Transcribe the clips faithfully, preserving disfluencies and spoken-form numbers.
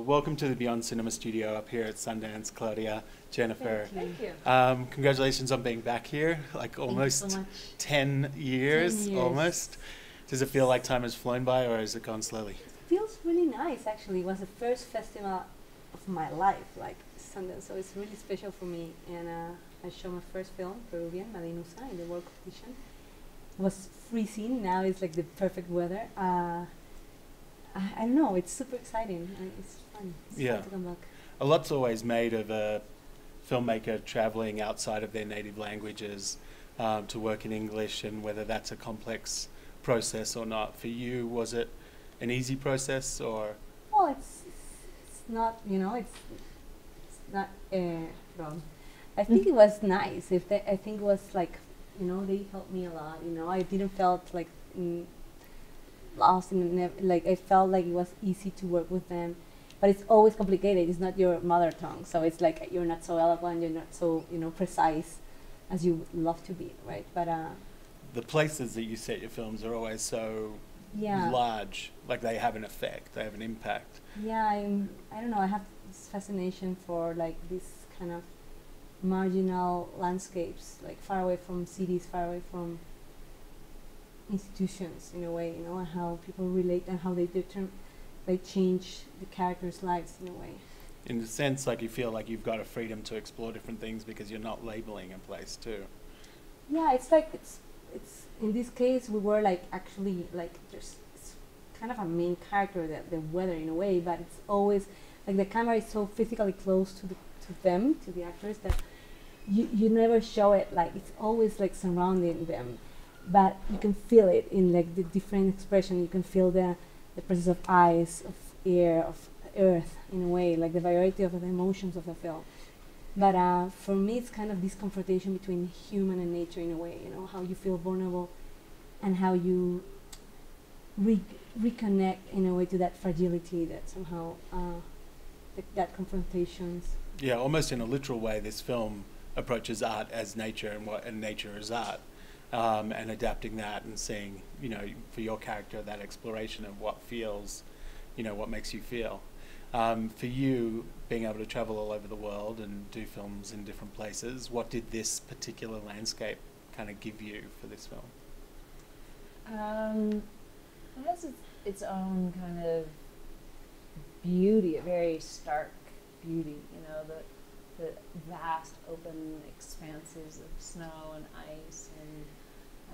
Well, welcome to the Beyond Cinema studio up here at Sundance, Claudia, Jennifer. Thank you. Um, congratulations on being back here, like almost so ten, years, ten years, almost. Does it feel like time has flown by, or has it gone slowly? It feels really nice, actually. It was the first festival of my life, like Sundance, so it's really special for me. And uh, I showed my first film, Peruvian, Madenusa, in the World Competition. It was freezing, now it's like the perfect weather. Uh, I, I don't know, it's super exciting. Uh, it's fun. It's yeah. fun to come back. A lot's always made of a filmmaker traveling outside of their native languages um, to work in English, and whether that's a complex process or not. For you, was it an easy process, or? Well, it's, it's not, you know, it's, it's not uh, wrong. I think it was nice. If they, I think it was like, you know, they helped me a lot. You know, I didn't felt like, mm, lost in, like I felt like it was easy to work with them, but it's always complicated. It's not your mother tongue, so it's like you're not so eloquent, you're not so, you know, precise as you would love to be, right? But uh, the places that you set your films are always so yeah. large, like they have an effect, they have an impact. Yeah, I'm, I don't know. I have this fascination for like this kind of marginal landscapes, like far away from cities, far away from institutions, in a way, you know, and how people relate and how they determine, they change the characters' lives in a way. In a sense, like you feel like you've got a freedom to explore different things because you're not labeling a place too. Yeah, it's like it's it's in this case we were like actually like there's it's kind of a main character, that the weather in a way, but it's always like the camera is so physically close to the to them, to the actors, that you you never show it, like it's always like surrounding them. But you can feel it in like the different expression. You can feel the the presence of eyes, of air, of earth, in a way, like the variety of the emotions of the film. But uh, for me, it's kind of this confrontation between human and nature, in a way. You know, how you feel vulnerable, and how you re reconnect in a way to that fragility, that somehow uh, th that confrontations. Yeah, almost in a literal way, this film approaches art as nature, and what and nature is art. Um, and adapting that and seeing, you know, for your character, that exploration of what feels, you know, what makes you feel. Um, for you, being able to travel all over the world and do films in different places, what did this particular landscape kind of give you for this film? Um, it has its, its own kind of beauty, a very stark beauty, you know, the, the vast open expanses of snow and ice, and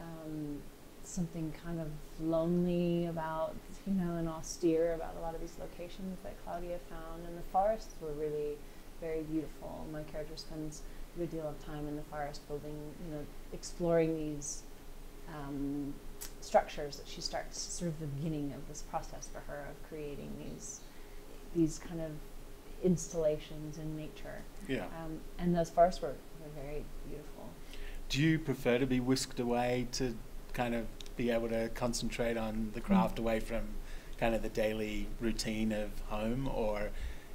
Um, something kind of lonely about, you know, and austere about a lot of these locations that Claudia found. And the forests were really very beautiful. My character spends a good deal of time in the forest building, you know, exploring these um, structures that she starts sort of the beginning of this process for her of creating these, these kind of installations in nature. Yeah. Um, and those forests were, were very beautiful. Do you prefer to be whisked away to kind of be able to concentrate on the craft away from kind of the daily routine of home, or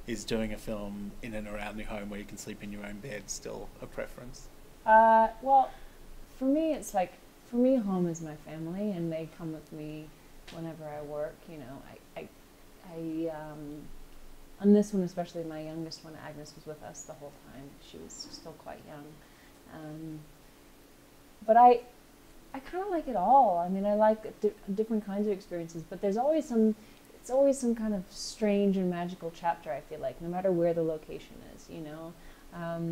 is doing a film in and around your home where you can sleep in your own bed still a preference? Uh, well, for me, it's like, for me, home is my family, and they come with me whenever I work, you know. I, I, I um, on this one especially, my youngest one, Agnes, was with us the whole time. She was still quite young. Um, But I, I kind of like it all. I mean, I like di different kinds of experiences, but there's always some, it's always some kind of strange and magical chapter, I feel like, no matter where the location is, you know? Um,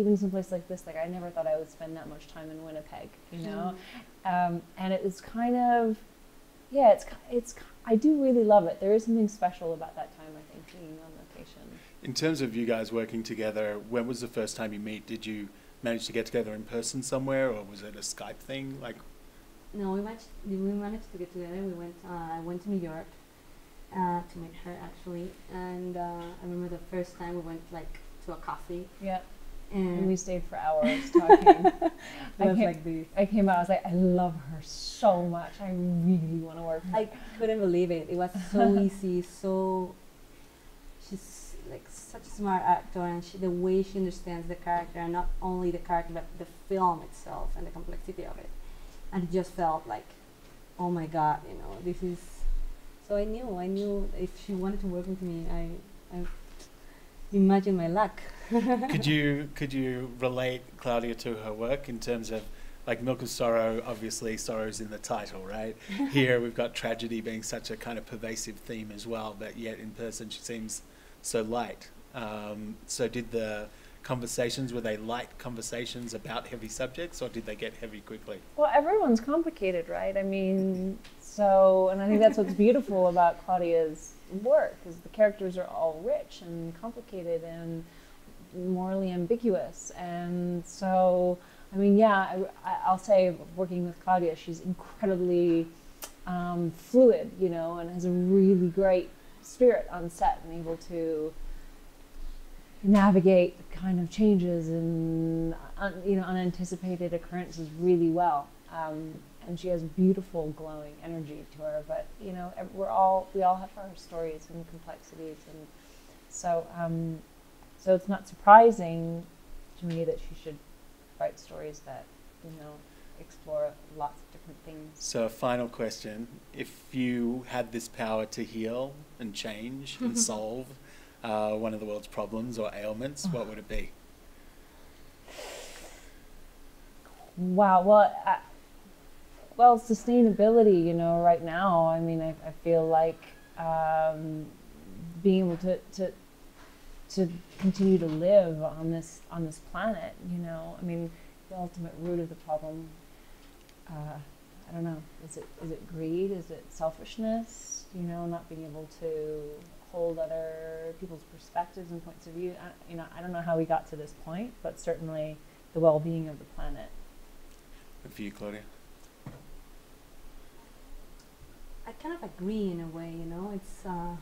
even someplace like this, like I never thought I would spend that much time in Winnipeg, you know? Mm. Um, and it was kind of, yeah, it's, it's, I do really love it. There is something special about that time, I think, being on location. In terms of you guys working together, when was the first time you meet? Did you managed to get together in person somewhere, or was it a Skype thing? Like, no, we managed. We managed to get together. We went. Uh, I went to New York uh, to meet her actually, and uh, I remember the first time we went like to a coffee. Yeah, and, and we stayed for hours talking. I, came, like the, I came out. I was like, I love her so much. I really want to work with her. I couldn't believe it. It was so easy. So she's like such a smart actor, and she, the way she understands the character, and not only the character but the film itself and the complexity of it, and it just felt like, oh my god, you know, this is. So I knew, I knew if she wanted to work with me, I, I imagine my luck. Could you, could you relate Claudia to her work in terms of, like, Milk of Sorrow? Obviously, sorrow's in the title, right? Here we've got tragedy being such a kind of pervasive theme as well, but yet in person she seems so light. Um, so did the conversations, were they light conversations about heavy subjects, or did they get heavy quickly? Well, everyone's complicated, right? I mean, so, and I think that's what's beautiful about Claudia's work, is the characters are all rich and complicated and morally ambiguous. And so, I mean, yeah, I, I'll say working with Claudia, she's incredibly um, fluid, you know, and has a really great spirit on set and able to navigate the kind of changes and un, you know, unanticipated occurrences really well, um, and she has beautiful glowing energy to her. But you know, we're all we all have our stories and complexities, and so um, so it's not surprising to me that she should write stories that, you know, explore lots of different things. So, a final question: if you had this power to heal and change and solve Uh, one of the world's problems or ailments, what would it be? Wow, well, I, well, sustainability, you know, right now, I mean, I, I feel like um, being able to, to, to continue to live on this, on this planet, you know, I mean, the ultimate root of the problem, uh, I don't know, is it, is it greed? Is it selfishness? You know, not being able to hold other people's perspectives and points of view. I, you know, I don't know how we got to this point, but certainly the well-being of the planet. What for you, Claudia? I kind of agree in a way. You know, it's. Uh,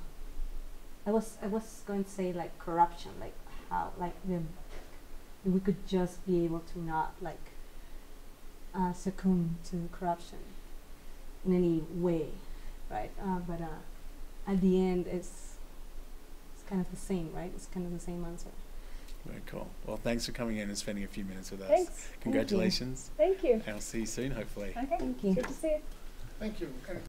I was I was going to say, like, corruption, like how like the, we could just be able to not like uh, succumb to corruption in any way, right? Uh, but. Uh, At the end, it's, it's kind of the same, right? It's kind of the same answer. Very cool. Well, thanks for coming in and spending a few minutes with us. Thanks. Congratulations. Thank you. Thank you. And I'll see you soon, hopefully. Okay. Thank you. Good to see you. Thank you.